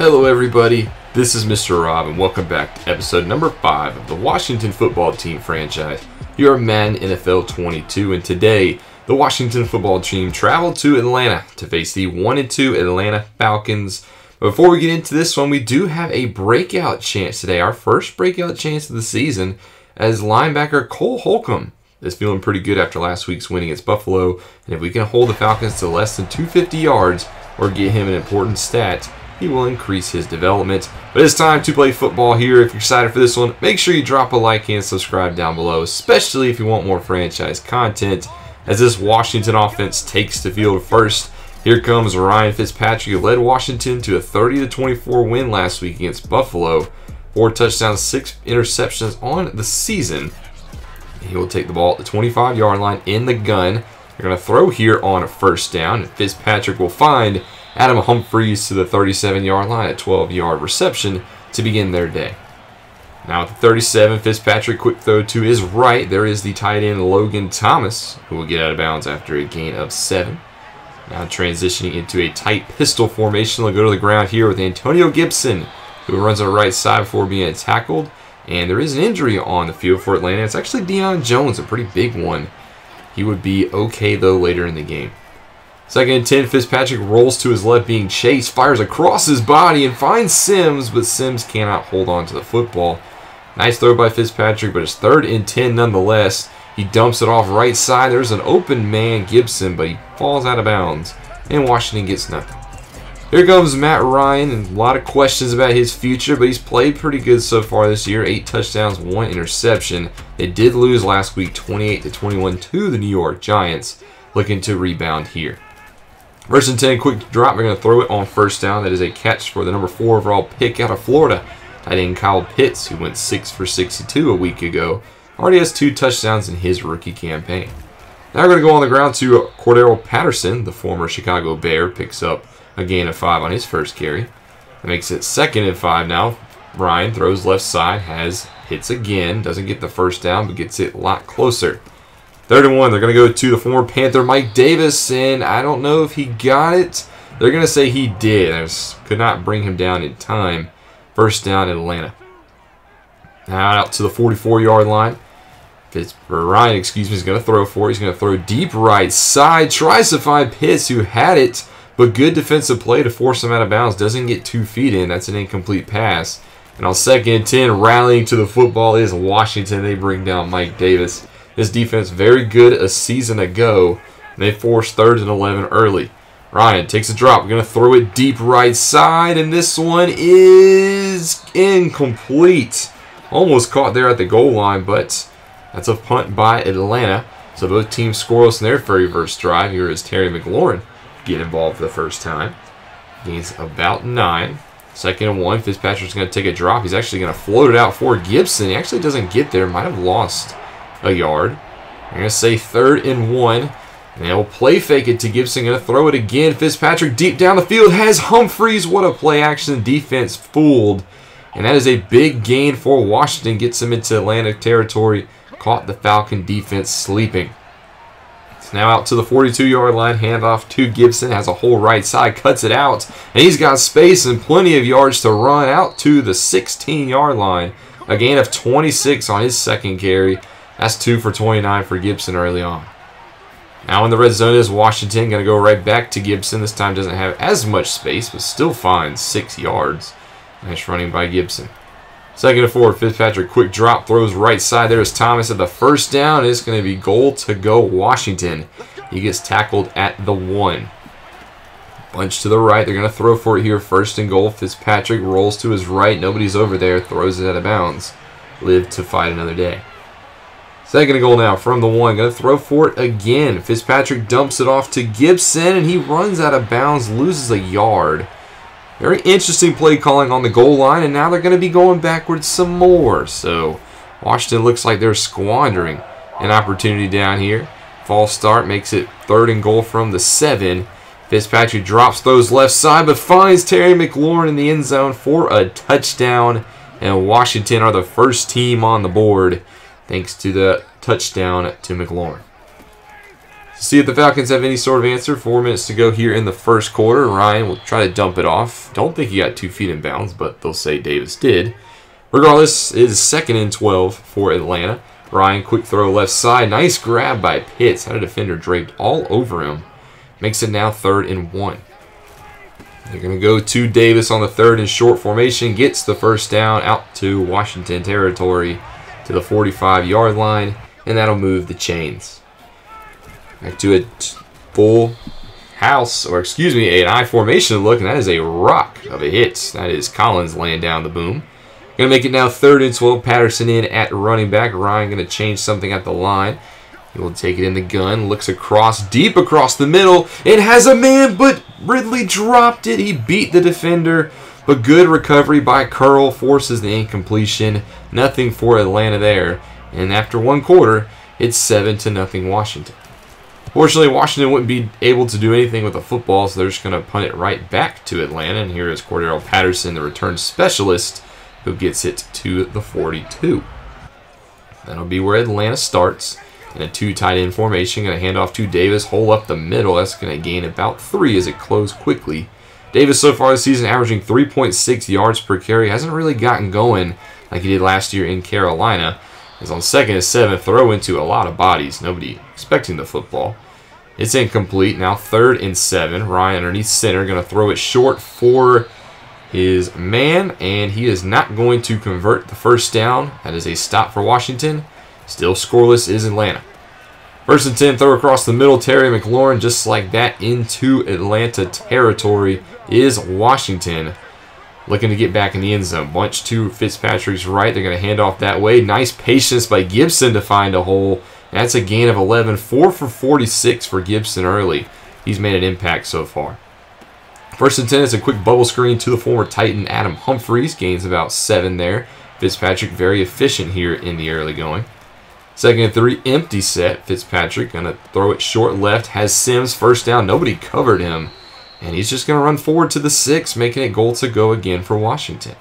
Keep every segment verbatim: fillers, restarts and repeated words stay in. Hello everybody, this is Mister Rob and welcome back to episode number five of the Washington Football Team franchise, your Madden N F L twenty-two, and today the Washington Football Team traveled to Atlanta to face the one and two Atlanta Falcons. Before we get into this one, we do have a breakout chance today, our first breakout chance of the season, as linebacker Cole Holcomb is feeling pretty good after last week's win against Buffalo, and if we can hold the Falcons to less than two hundred fifty yards or get him an important stat, he will increase his development. But it's time to play football here. If you're excited for this one, make sure you drop a like and subscribe down below, especially if you want more franchise content, as this Washington offense takes the field first. Here comes Ryan Fitzpatrick, who led Washington to a thirty to twenty-four win last week against Buffalo. Four touchdowns, six interceptions on the season. He will take the ball at the twenty-five yard line in the gun. They're going to throw here on a first down, and Fitzpatrick will find Adam Humphries to the thirty-seven yard line, a twelve yard reception to begin their day. Now at the thirty-seven, Fitzpatrick quick throw to his right. There is the tight end Logan Thomas, who will get out of bounds after a gain of seven. Now transitioning into a tight pistol formation. They'll go to the ground here with Antonio Gibson, who runs on the right side before being tackled. And there is an injury on the field for Atlanta. It's actually Deion Jones, a pretty big one. He would be okay, though, later in the game. Second and ten, Fitzpatrick rolls to his left, being chased, fires across his body, and finds Sims, but Sims cannot hold on to the football. Nice throw by Fitzpatrick, but it's third and ten nonetheless. He dumps it off right side. There's an open man, Gibson, but he falls out of bounds, and Washington gets nothing. Here comes Matt Ryan, and a lot of questions about his future, but he's played pretty good so far this year. Eight touchdowns, one interception. They did lose last week twenty-eight to twenty-one to the New York Giants, looking to rebound here. First and ten, quick drop. We're going to throw it on first down. That is a catch for the number four overall pick out of Florida, tight end Kyle Pitts, who went six for sixty-two a week ago. Already has two touchdowns in his rookie campaign. Now we're going to go on the ground to Cordarrelle Patterson, the former Chicago Bear, picks up a gain of five on his first carry. That makes it second and five now. Ryan throws left side, has hits again, doesn't get the first down, but gets it a lot closer. Third and one, they're going to go to the former Panther, Mike Davis, and I don't know if he got it. They're going to say he did. I just could not bring him down in time. First down in Atlanta. Now out to the forty-four yard line. Pitts, Ryan, excuse me, is going to throw for it. He's going to throw deep right side. Tries to find Pitts, who had it, but good defensive play to force him out of bounds. Doesn't get two feet in. That's an incomplete pass. And on second and ten, rallying to the football is Washington. They bring down Mike Davis. This defense very good a season ago, and they forced third and eleven early. Ryan takes a drop. We're going to throw it deep right side, and this one is incomplete. Almost caught there at the goal line, but that's a punt by Atlanta. So both teams scoreless in their very first drive. Here is Terry McLaurin get involved for the first time. He's about nine. Second and one, Fitzpatrick's going to take a drop. He's actually going to float it out for Gibson. He actually doesn't get there. Might have lost a yard. I'm going to say third and one. And they'll play fake it to Gibson. Going to throw it again. Fitzpatrick deep down the field has Humphries. What a play action. Defense fooled. And that is a big gain for Washington. Gets him into Atlanta territory. Caught the Falcon defense sleeping. It's now out to the forty-two yard line. Handoff to Gibson. Has a whole right side. Cuts it out. And he's got space and plenty of yards to run out to the sixteen yard line. A gain of twenty-six on his second carry. That's two for twenty-nine for Gibson early on. Now in the red zone is Washington. Going to go right back to Gibson. This time doesn't have as much space, but still finds six yards. Nice running by Gibson. Second and four, Fitzpatrick quick drop, throws right side. There is Thomas at the first down. It's going to be goal to go Washington. He gets tackled at the one. Bunch to the right. They're going to throw for it here. First and goal. Fitzpatrick rolls to his right. Nobody's over there. Throws it out of bounds. Live to fight another day. Second and goal now from the one. Going to throw for it again. Fitzpatrick dumps it off to Gibson, and he runs out of bounds, loses a yard. Very interesting play calling on the goal line, and now they're going to be going backwards some more. So Washington looks like they're squandering an opportunity down here. False start makes it third and goal from the seven. Fitzpatrick drops those left side, but finds Terry McLaurin in the end zone for a touchdown, and Washington are the first team on the board, thanks to the touchdown to McLaurin. See if the Falcons have any sort of answer. Four minutes to go here in the first quarter. Ryan will try to dump it off. Don't think he got two feet in bounds, but they'll say Davis did. Regardless, it is second and twelve for Atlanta. Ryan, quick throw left side. Nice grab by Pitts. Had a defender draped all over him. Makes it now third and one. They're going to go to Davis on the third and short formation. Gets the first down out to Washington territory to the forty-five yard line, and that'll move the chains. Back to a full house, or excuse me, an I formation look, and that is a rock of a hit. That is Collins laying down the boom. Going to make it now third and twelve. Patterson in at running back. Ryan going to change something at the line. He will take it in the gun. Looks across, deep across the middle. It has a man, but Ridley dropped it. He beat the defender, but good recovery by Curl forces the incompletion. Nothing for Atlanta there. And after one quarter, it's seven to nothing Washington. Fortunately, Washington wouldn't be able to do anything with the football, so they're just going to punt it right back to Atlanta. And here is Cordarrelle Patterson, the return specialist, who gets it to the forty-two. That'll be where Atlanta starts in a two tight end formation. Going to hand off to Davis, hole up the middle. That's going to gain about three as it closed quickly. Davis so far this season averaging three point six yards per carry. Hasn't really gotten going like he did last year in Carolina. Is on second and seven, throw into a lot of bodies. Nobody expecting the football. It's incomplete. Now third and seven. Ryan underneath center, going to throw it short for his man, and he is not going to convert the first down. That is a stop for Washington. Still scoreless is Atlanta. First and ten, throw across the middle. Terry McLaurin, just like that, into Atlanta territory is Washington. Looking to get back in the end zone. Bunch to Fitzpatrick's right. They're going to hand off that way. Nice patience by Gibson to find a hole. That's a gain of eleven. four for forty-six for Gibson early. He's made an impact so far. First and ten, it's a quick bubble screen to the former Titan, Adam Humphries. Gains about seven there. Fitzpatrick very efficient here in the early going. Second and three, empty set. Fitzpatrick going to throw it short left. Has Sims first down. Nobody covered him. And he's just going to run forward to the six, making it goal to go again for Washington.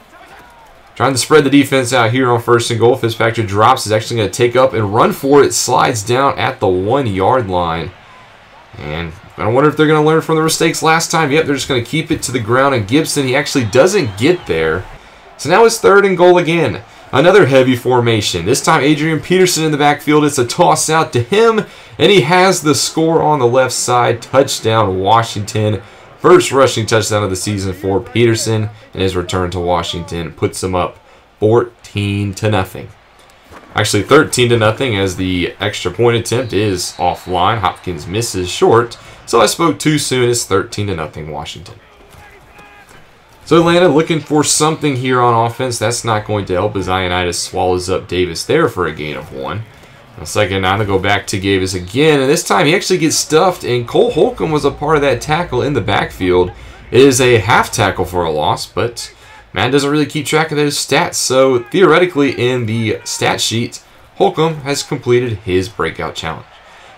Trying to spread the defense out here on first and goal. Fitzpatrick drops. Is actually going to take up and run for it. Slides down at the one yard line. And I wonder if they're going to learn from the mistakes last time. Yep, they're just going to keep it to the ground. And Gibson, he actually doesn't get there. So now it's third and goal again. Another heavy formation. This time Adrian Peterson in the backfield. It's a toss out to him. And he has the score on the left side. Touchdown, Washington. First rushing touchdown of the season for Peterson, and his return to Washington puts him up fourteen to nothing. Actually, thirteen to nothing, as the extra point attempt is offline. Hopkins misses short, so I spoke too soon. It's thirteen to nothing Washington. So Atlanta looking for something here on offense. That's not going to help as Ioannidis swallows up Davis there for a gain of one. On second nine, they go back to Davis again, and this time he actually gets stuffed, and Cole Holcomb was a part of that tackle in the backfield. It is a half tackle for a loss, but Matt doesn't really keep track of those stats, so theoretically in the stat sheet, Holcomb has completed his breakout challenge.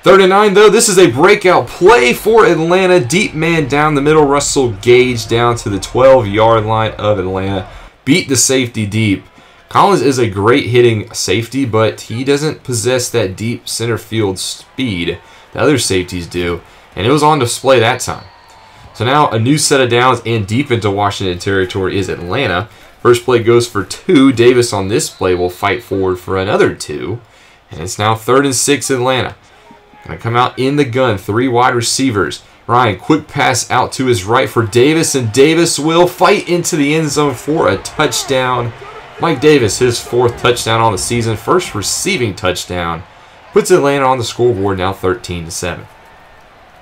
Third and nine, though, this is a breakout play for Atlanta. Deep man down the middle, Russell Gage down to the twelve yard line of Atlanta. Beat the safety deep. Collins is a great hitting safety, but he doesn't possess that deep center field speed the other safeties do, and it was on display that time. So now a new set of downs and deep into Washington territory is Atlanta. First play goes for two. Davis on this play will fight forward for another two, and it's now third and six Atlanta. Going to come out in the gun, three wide receivers. Ryan, quick pass out to his right for Davis, and Davis will fight into the end zone for a touchdown. Mike Davis, his fourth touchdown on the season, first receiving touchdown, puts Atlanta on the scoreboard now thirteen to seven.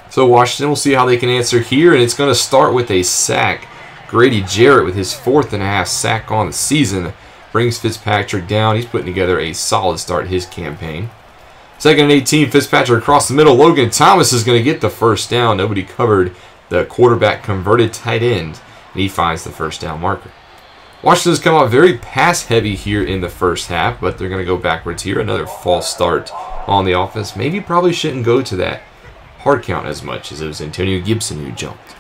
So Washington will see how they can answer here, and it's going to start with a sack. Grady Jarrett with his fourth and a half sack on the season brings Fitzpatrick down. He's putting together a solid start to his campaign. Second and eighteen, Fitzpatrick across the middle. Logan Thomas is going to get the first down. Nobody covered the quarterback converted tight end, and he finds the first down marker. Washington's come out very pass-heavy here in the first half, but they're going to go backwards here. Another false start on the offense. Maybe probably shouldn't go to that hard count as much, as it was Antonio Gibson who jumped.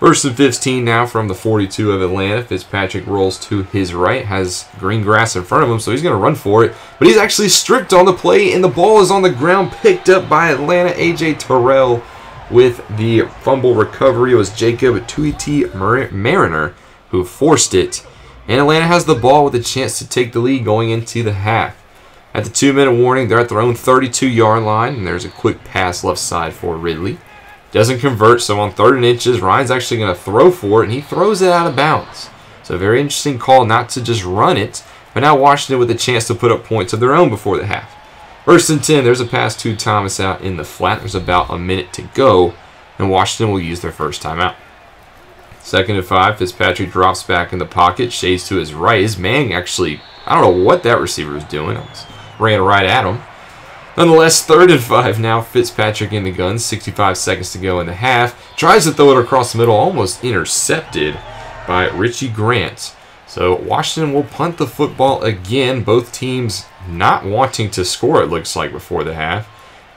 First and fifteen now from the forty-two of Atlanta. Fitzpatrick rolls to his right, has green grass in front of him, so he's going to run for it. But he's actually stripped on the play, and the ball is on the ground, picked up by Atlanta. A J. Terrell with the fumble recovery. It was Jacob Tuiti Mariner who forced it. And Atlanta has the ball with a chance to take the lead going into the half. At the two-minute warning, they're at their own thirty-two-yard line, and there's a quick pass left side for Ridley. Doesn't convert, so on third and inches, Ryan's actually going to throw for it, and he throws it out of bounds. So a very interesting call not to just run it, but now Washington with a chance to put up points of their own before the half. First and ten, there's a pass to Thomas out in the flat. There's about a minute to go, and Washington will use their first timeout. Second and five, Fitzpatrick drops back in the pocket, shades to his right. His man actually, I don't know what that receiver was doing. I was, ran right at him. Nonetheless, third and five now. Fitzpatrick in the gun, sixty-five seconds to go in the half. Tries to throw it across the middle, almost intercepted by Richie Grant. So Washington will punt the football again. Both teams not wanting to score, it looks like, before the half.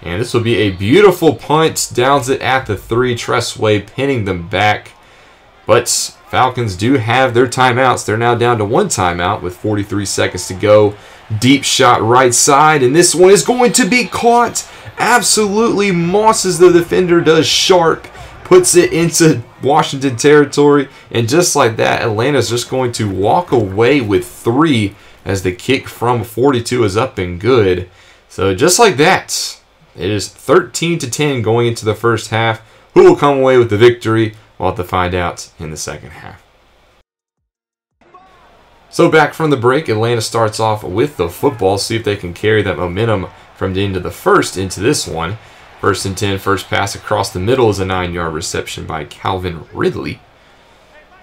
And this will be a beautiful punt. Downs it at the three. Tressway pinning them back. But Falcons do have their timeouts. They're now down to one timeout with forty-three seconds to go. Deep shot right side, and this one is going to be caught. Absolutely mosses the defender, does sharp, puts it into Washington territory, and just like that, Atlanta's just going to walk away with three as the kick from forty-two is up and good. So just like that, it is thirteen to ten going into the first half. Who will come away with the victory? We'll have to find out in the second half. So back from the break, Atlanta starts off with the football. See if they can carry that momentum from the end of the first into this one. First and ten, first pass across the middle is a nine-yard reception by Calvin Ridley.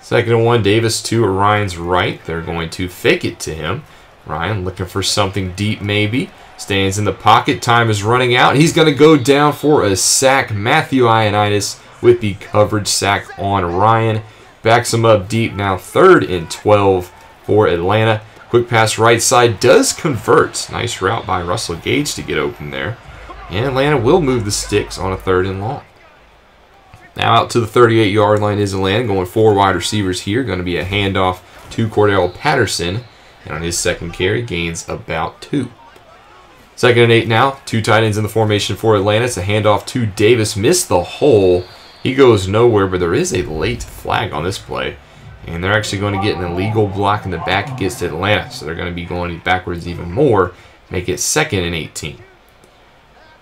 Second and one, Davis to Ryan's right. They're going to fake it to him. Ryan looking for something deep maybe. Stands in the pocket. Time is running out. He's going to go down for a sack. Matthew Ioannidis with the coverage sack on Ryan. Backs him up deep now. Third and twelve. For Atlanta. Quick pass right side does convert. Nice route by Russell Gage to get open there. And Atlanta will move the sticks on a third and long. Now out to the thirty-eight-yard line is Atlanta. Going four wide receivers here. Going to be a handoff to Cordarrelle Patterson. And on his second carry, gains about two. Second and eight now. Two tight ends in the formation for Atlanta. It's a handoff to Davis. Missed the hole. He goes nowhere, but there is a late flag on this play. And they're actually going to get an illegal block in the back against Atlanta. So they're going to be going backwards even more. Make it second and eighteen.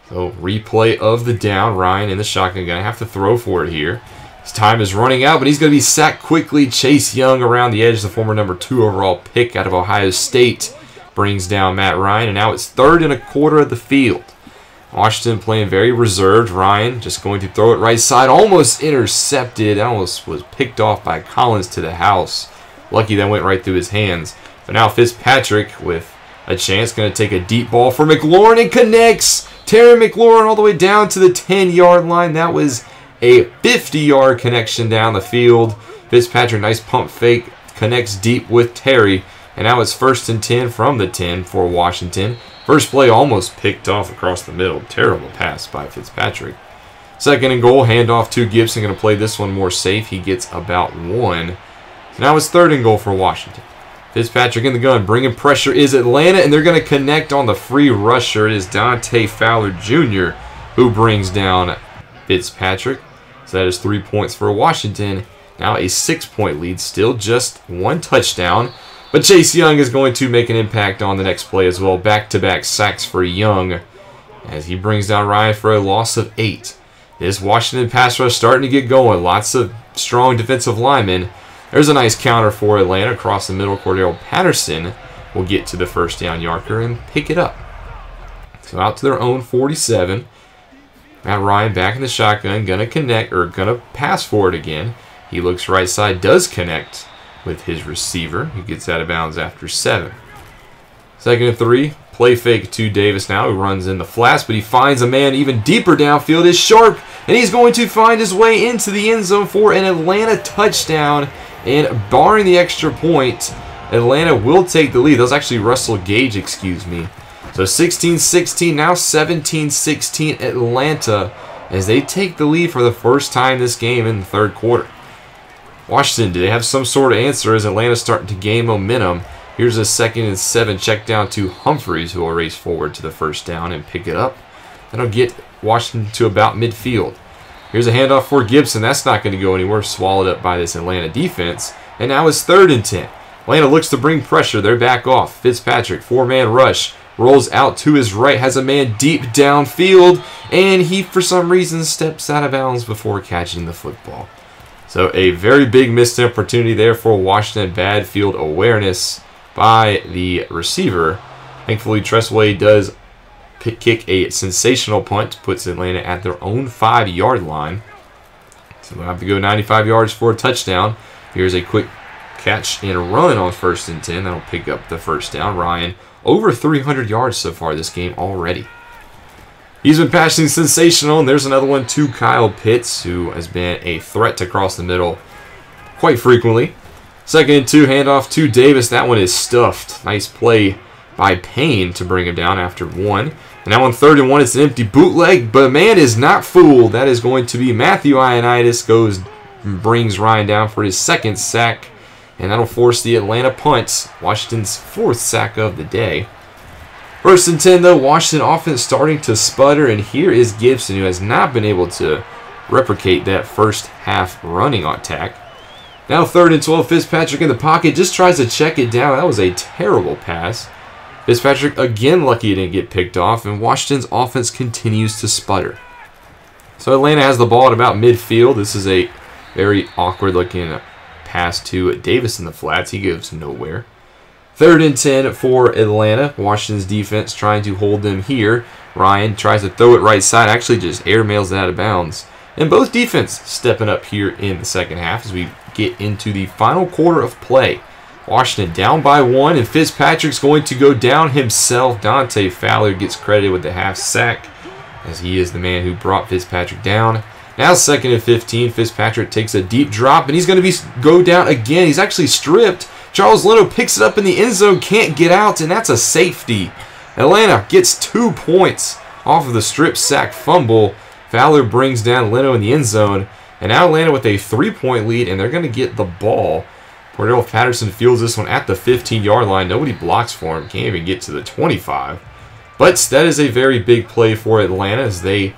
So replay of the down. Ryan in the shotgun. Going to have to throw for it here. His time is running out, but he's going to be sacked quickly. Chase Young around the edge. The former number two overall pick out of Ohio State brings down Matt Ryan. And now it's third and a quarter of the field. Washington playing very reserved. Ryan just going to throw it right side. Almost intercepted. Almost was picked off by Collins to the house. Lucky that went right through his hands. But now Fitzpatrick with a chance. Going to take a deep ball for McLaurin and connects. Terry McLaurin all the way down to the ten-yard line. That was a fifty-yard connection down the field. Fitzpatrick, nice pump fake. Connects deep with Terry. And now it's first and ten from the ten for Washington. First play almost picked off across the middle. Terrible pass by Fitzpatrick. Second and goal, handoff to Gibson. Going to play this one more safe. He gets about one. So now it's third and goal for Washington. Fitzpatrick in the gun. Bringing pressure is Atlanta, and they're going to connect on the free rusher. It is Dante Fowler Junior who brings down Fitzpatrick. So that is three points for Washington. Now a six-point lead. Still just one touchdown. But Chase Young is going to make an impact on the next play as well. Back-to-back sacks for Young as he brings down Ryan for a loss of eight. This Washington pass rush starting to get going. Lots of strong defensive linemen. There's a nice counter for Atlanta across the middle. Cordarrelle Patterson will get to the first down marker and pick it up. So out to their own forty-seven. Matt Ryan back in the shotgun. Going to connect or going to pass for it again. He looks right side, does connect with his receiver. He gets out of bounds after seven. Second and three. Play fake to Davis now. He runs in the flats, but he finds a man even deeper downfield. Is sharp, and he's going to find his way into the end zone for an Atlanta touchdown. And barring the extra point, Atlanta will take the lead. That was actually Russell Gage, excuse me. So sixteen sixteen, now seventeen sixteen Atlanta as they take the lead for the first time this game in the third quarter. Washington, do they have some sort of answer as Atlanta's starting to gain momentum? Here's a second and seven check down to Humphries, who will race forward to the first down and pick it up. That'll get Washington to about midfield. Here's a handoff for Gibson. That's not going to go anywhere. Swallowed up by this Atlanta defense. And now it's third and ten. Atlanta looks to bring pressure. They're back off. Fitzpatrick, four-man rush. Rolls out to his right. Has a man deep downfield. And he, for some reason, steps out of bounds before catching the football. So a very big missed opportunity there for Washington. Bad field awareness by the receiver. Thankfully, Tressway does kick a sensational punt, puts Atlanta at their own five-yard line. So they'll have to go ninety-five yards for a touchdown. Here's a quick catch and run on first and ten. That'll pick up the first down. Ryan, over three hundred yards so far this game already. He's been passing sensational, and there's another one to Kyle Pitts, who has been a threat to cross the middle quite frequently. Second and two, handoff to Davis. That one is stuffed. Nice play by Payne to bring him down after one. And now on third and one, it's an empty bootleg, but man is not fooled. That is going to be Matthew Ioannidis. Goes and brings Ryan down for his second sack, and that'll force the Atlanta punt, Washington's fourth sack of the day. First and ten, though, Washington offense starting to sputter, and here is Gibson, who has not been able to replicate that first half running attack. Now third and twelve, Fitzpatrick in the pocket, just tries to check it down. That was a terrible pass. Fitzpatrick, again, lucky he didn't get picked off, and Washington's offense continues to sputter. So Atlanta has the ball at about midfield. This is a very awkward-looking pass to Davis in the flats. He goes nowhere. Third and ten for Atlanta. Washington's defense trying to hold them here. Ryan tries to throw it right side, actually just airmails it out of bounds. And both defense stepping up here in the second half as we get into the final quarter of play. Washington down by one, and Fitzpatrick's going to go down himself. Dante Fowler gets credited with the half sack, as he is the man who brought Fitzpatrick down. Now second and fifteen, Fitzpatrick takes a deep drop, and he's going to be go down again. He's actually stripped. Charles Leno picks it up in the end zone, can't get out, and that's a safety. Atlanta gets two points off of the strip sack fumble. Fowler brings down Leno in the end zone, and now Atlanta with a three-point lead, and they're going to get the ball. Cordarrelle Patterson fields this one at the fifteen-yard line. Nobody blocks for him. Can't even get to the twenty-five. But that is a very big play for Atlanta as they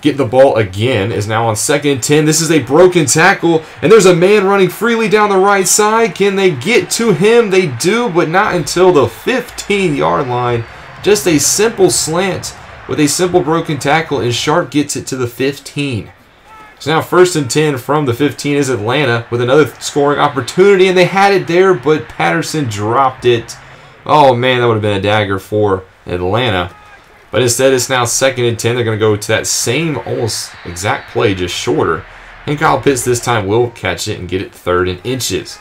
get the ball again. Is now on second and ten. This is a broken tackle, and there's a man running freely down the right side. Can they get to him? They do, but not until the fifteen-yard line. Just a simple slant with a simple broken tackle, and Sharp gets it to the fifteen. So now first and ten from the fifteen is Atlanta with another scoring opportunity, and they had it there, but Patterson dropped it. Oh, man, that would have been a dagger for Atlanta. But instead, it's now second and ten. They're going to go to that same almost exact play, just shorter. And Kyle Pitts this time will catch it and get it third and inches.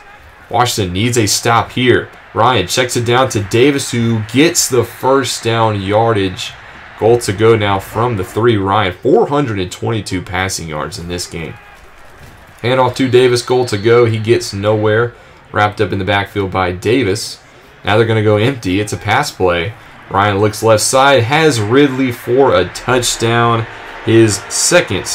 Washington needs a stop here. Ryan checks it down to Davis, who gets the first down yardage. Goal to go now from the three. Ryan, four hundred twenty-two passing yards in this game. Handoff to Davis, goal to go. He gets nowhere. Wrapped up in the backfield by Davis. Now they're going to go empty. It's a pass play. Ryan looks left side, has Ridley for a touchdown. His second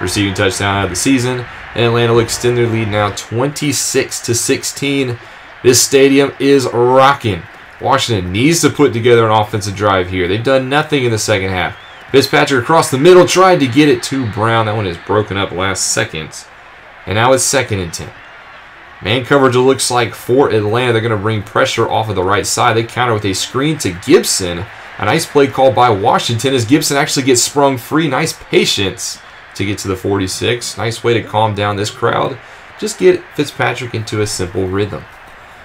receiving touchdown of the season. And Atlanta will extend their lead now twenty-six to sixteen. This stadium is rocking. Washington needs to put together an offensive drive here. They've done nothing in the second half. Fitzpatrick across the middle, tried to get it to Brown. That one is broken up last second. And now it's second and ten. Man coverage looks like for Atlanta. They're going to bring pressure off of the right side. They counter with a screen to Gibson. A nice play called by Washington as Gibson actually gets sprung free. Nice patience to get to the forty-six. Nice way to calm down this crowd. Just get Fitzpatrick into a simple rhythm.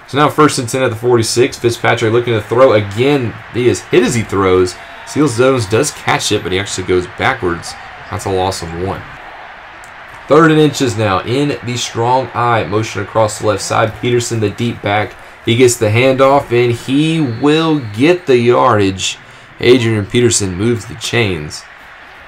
So now first and ten at the forty-six. Fitzpatrick looking to throw again. He is hit as he throws. Seals Jones does catch it, but he actually goes backwards. That's a loss of one. Third and inches now in the strong eye. Motion across the left side. Peterson, the deep back. He gets the handoff, and he will get the yardage. Adrian Peterson moves the chains.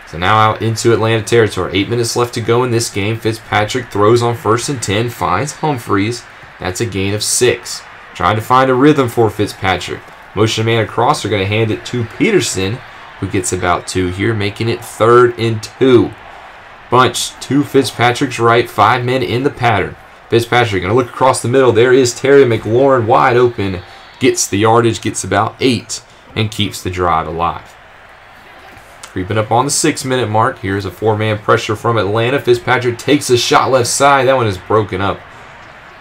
So now out into Atlanta territory. Eight minutes left to go in this game. Fitzpatrick throws on first and ten. Finds Humphries. That's a gain of six. Trying to find a rhythm for Fitzpatrick. Motion man across. They're going to hand it to Peterson, who gets about two here, making it third and two. Bunch to Fitzpatrick's right. Five men in the pattern. Fitzpatrick going to look across the middle. There is Terry McLaurin wide open. Gets the yardage, gets about eight, and keeps the drive alive. Creeping up on the six-minute mark. Here's a four-man pressure from Atlanta. Fitzpatrick takes a shot left side. That one is broken up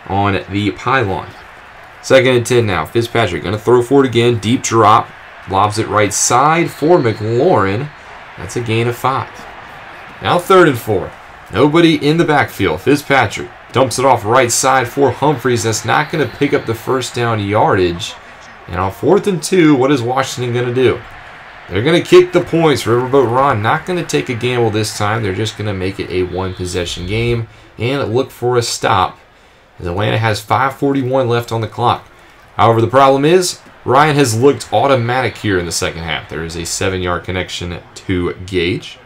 on the pylon. Second and ten now. Fitzpatrick going to throw for it again. Deep drop. Lobs it right side for McLaurin. That's a gain of five. Now third and four. Nobody in the backfield. Fitzpatrick dumps it off right side for Humphries. That's not going to pick up the first down yardage. And on fourth and two, what is Washington going to do? They're going to kick the points. Riverboat Ron not going to take a gamble this time. They're just going to make it a one-possession game and look for a stop. As Atlanta has five forty-one left on the clock. However, the problem is Ryan has looked automatic here in the second half. There is a seven-yard connection to Gage.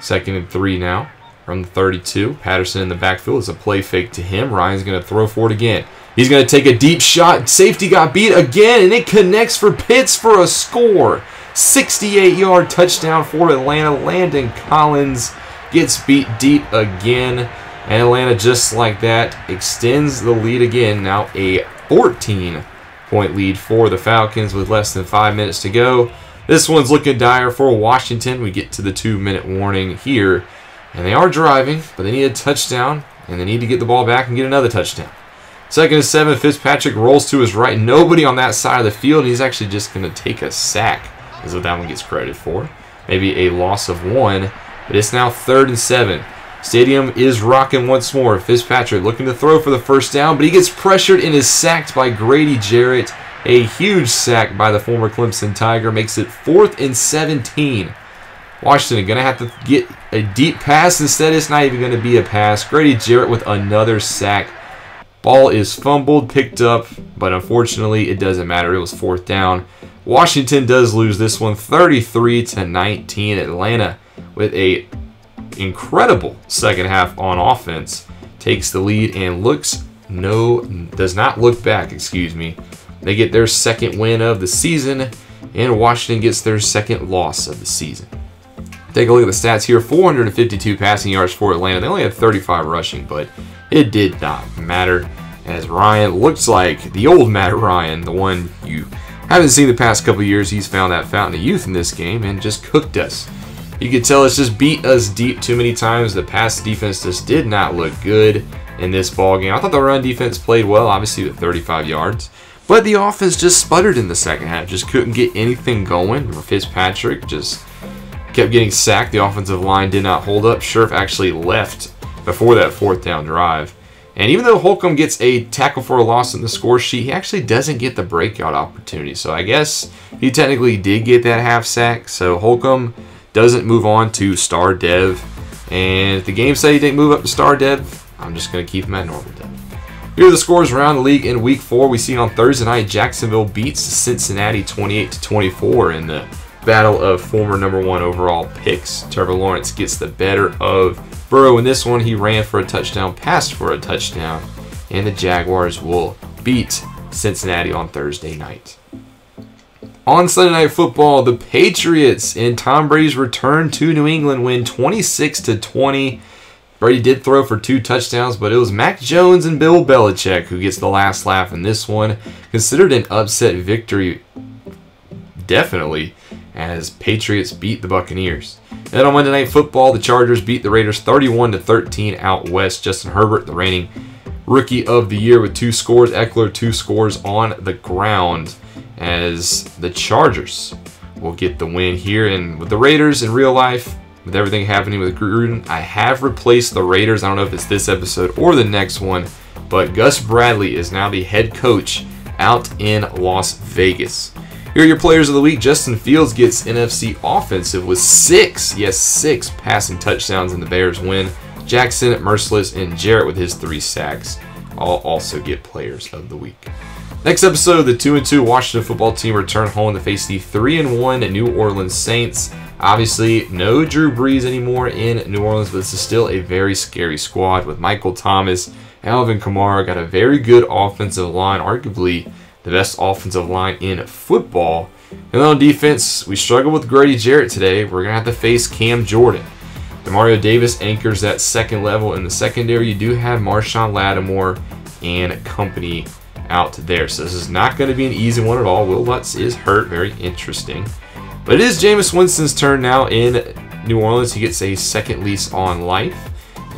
Second and three now from the thirty-two. Patterson in the backfield is a play fake to him. Ryan's going to throw for it again. He's going to take a deep shot. Safety got beat again, and it connects for Pitts for a score. sixty-eight-yard touchdown for Atlanta. Landon Collins gets beat deep again. And Atlanta, just like that, extends the lead again. Now a fourteen-point lead for the Falcons with less than five minutes to go. This one's looking dire for Washington. We get to the two-minute warning here. And they are driving, but they need a touchdown. And they need to get the ball back and get another touchdown. Second and seven, Fitzpatrick rolls to his right. Nobody on that side of the field. He's actually just going to take a sack is what that one gets credited for. Maybe a loss of one. But it's now third and seven. Stadium is rocking once more. Fitzpatrick looking to throw for the first down, but he gets pressured and is sacked by Grady Jarrett. A huge sack by the former Clemson Tiger makes it fourth and seventeen. Washington going to have to get a deep pass. Instead, it's not even going to be a pass. Grady Jarrett with another sack. Ball is fumbled, picked up, but unfortunately, it doesn't matter. It was fourth down. Washington does lose this one, thirty-three to nineteen. Atlanta with a incredible second half on offense takes the lead and looks no does not look back excuse me they get their second win of the season, and Washington gets their second loss of the season. Take a look at the stats here. Four hundred fifty-two passing yards for Atlanta. They only had thirty-five rushing, but it did not matter, as Ryan looks like the old Matt Ryan, the one you haven't seen the past couple years. He's found that fountain of youth in this game and just cooked us. You could tell it's just beat us deep too many times. The pass defense just did not look good in this ballgame. I thought the run defense played well, obviously, with thirty-five yards. But the offense just sputtered in the second half. Just couldn't get anything going. Fitzpatrick just kept getting sacked. The offensive line did not hold up. Scherf actually left before that fourth down drive. And even though Holcomb gets a tackle for a loss in the score sheet, he actually doesn't get the breakout opportunity. So I guess he technically did get that half sack. So Holcomb doesn't move on to Star Dev. And if the game said he didn't move up to Star Dev, I'm just going to keep him at normal Dev. Here are the scores around the league in week four. We see on Thursday night, Jacksonville beats Cincinnati twenty-eight to twenty-four in the battle of former number one overall picks. Trevor Lawrence gets the better of Burrow in this one. He ran for a touchdown, passed for a touchdown. And the Jaguars will beat Cincinnati on Thursday night. On Sunday Night Football, the Patriots and Tom Brady's return to New England win twenty-six to twenty. Brady did throw for two touchdowns, but it was Mac Jones and Bill Belichick who gets the last laugh in this one. Considered an upset victory, definitely, as Patriots beat the Buccaneers. And then on Monday Night Football, the Chargers beat the Raiders thirty-one to thirteen out west. Justin Herbert, the reigning Rookie of the Year, with two scores. Eckler, two scores on the ground, as the Chargers will get the win here. And with the Raiders in real life, with everything happening with Gruden, I have replaced the Raiders. I don't know if it's this episode or the next one, but Gus Bradley is now the head coach out in Las Vegas. Here are your players of the week. Justin Fields gets N F C offensive with six, yes, six passing touchdowns in the Bears win. Jackson, Merciless, and Jarrett with his three sacks all also get players of the week. Next episode, the two and two Washington Football Team return home to face the three and one New Orleans Saints. Obviously, no Drew Brees anymore in New Orleans, but this is still a very scary squad with Michael Thomas, Alvin Kamara, got a very good offensive line, arguably the best offensive line in football. And on defense, we struggled with Grady Jarrett today. We're going to have to face Cam Jordan. Demario Davis anchors that second level in the secondary. You do have Marshawn Lattimore and company out there. So this is not going to be an easy one at all. Will Lutz is hurt. Very interesting. But it is Jameis Winston's turn now in New Orleans. He gets a second lease on life.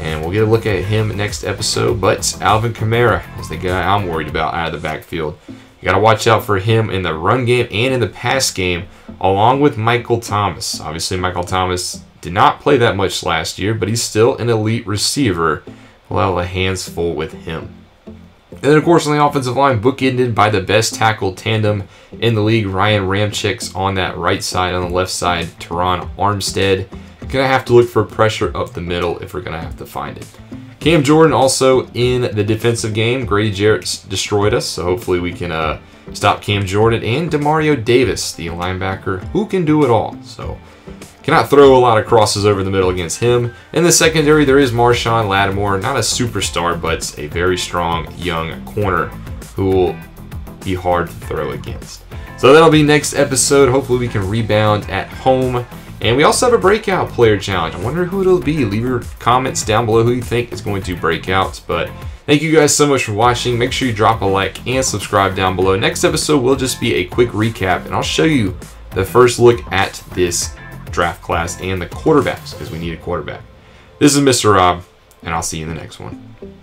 And we'll get a look at him next episode. But Alvin Kamara is the guy I'm worried about out of the backfield. You got to watch out for him in the run game and in the pass game, along with Michael Thomas. Obviously, Michael Thomas did not play that much last year, but he's still an elite receiver. We'll have a hands full with him. And then, of course, on the offensive line, bookended by the best tackle tandem in the league, Ryan Ramchik's on that right side. On the left side, Teron Armstead. Going to have to look for pressure up the middle if we're going to have to find it. Cam Jordan also in the defensive game. Grady Jarrett destroyed us, so hopefully we can uh, stop Cam Jordan. And Demario Davis, the linebacker, who can do it all. So cannot throw a lot of crosses over the middle against him. In the secondary, there is Marshawn Lattimore. Not a superstar, but a very strong young corner who will be hard to throw against. So that'll be next episode. Hopefully we can rebound at home. And we also have a breakout player challenge. I wonder who it'll be. Leave your comments down below who you think is going to break out. But thank you guys so much for watching. Make sure you drop a like and subscribe down below. Next episode will just be a quick recap, and I'll show you the first look at this draft class and the quarterbacks, because we need a quarterback. This is Mister Rob, and I'll see you in the next one.